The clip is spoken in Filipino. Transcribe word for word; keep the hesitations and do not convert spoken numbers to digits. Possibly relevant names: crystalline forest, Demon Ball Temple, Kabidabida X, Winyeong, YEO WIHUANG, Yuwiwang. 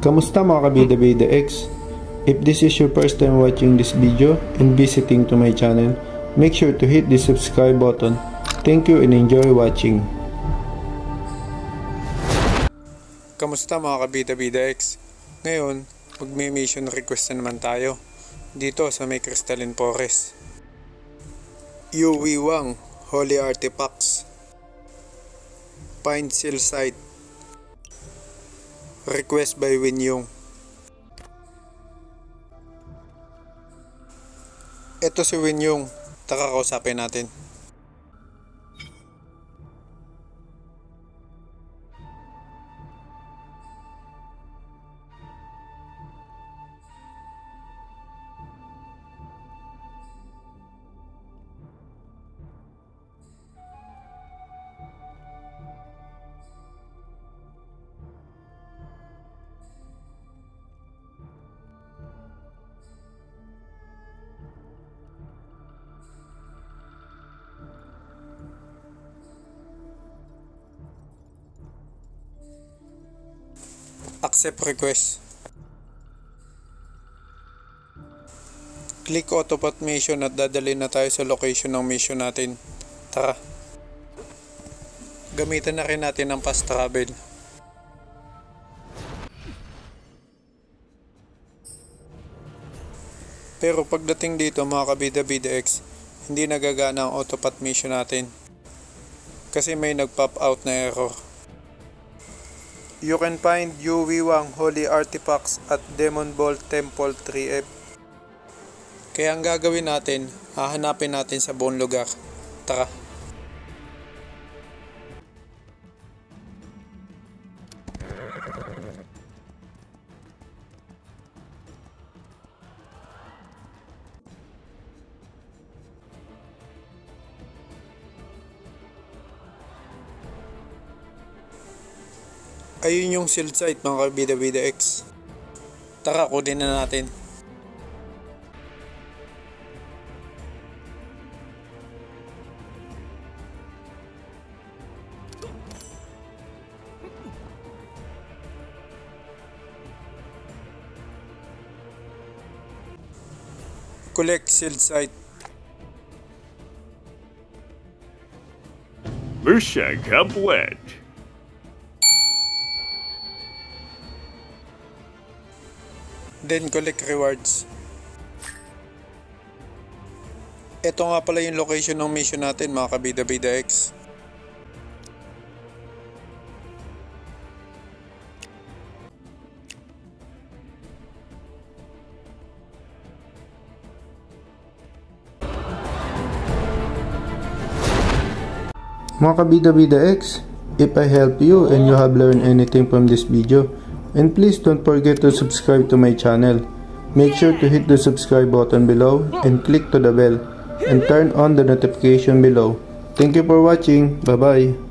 Kamusta mga Kabidabida X? If this is your first time watching this video and visiting to my channel, make sure to hit the subscribe button. Thank you and enjoy watching. Kamusta mga Kabidabida X? Ngayon, magme-mission request na naman tayo dito sa may crystalline forest. Yuwiwang, holy artifacts. Pine seal site. Request by Winyeong. Ito si Winyeong, taka kausapin natin. Accept request. Click autopilot mission at dadalhin na tayo sa location ng mission natin. Tara. Gamitan na rin natin ang fast travel. Pero pagdating dito mga Kabidabida X, hindi nagagana ang autopilot mission natin. Kasi may nag-pop out na error. You can find Yeo Wihuang holy artifacts at Demon Ball Temple three F. Kaya ang gagawin natin, hahanapin natin sa buong lugar. Tara. Ayun yung shield site mga Kabidabida X. Tara, kunin na natin. Collect shield site. Mershag have wedge. Then collect rewards. Ito nga pala yung location ng mission natin mga Kabidabida X. Mga Kabidabida X, if I help you and you have learned anything from this video, and please don't forget to subscribe to my channel. Make sure to hit the subscribe button below and click to the bell and turn on the notification below. Thank you for watching. Bye bye.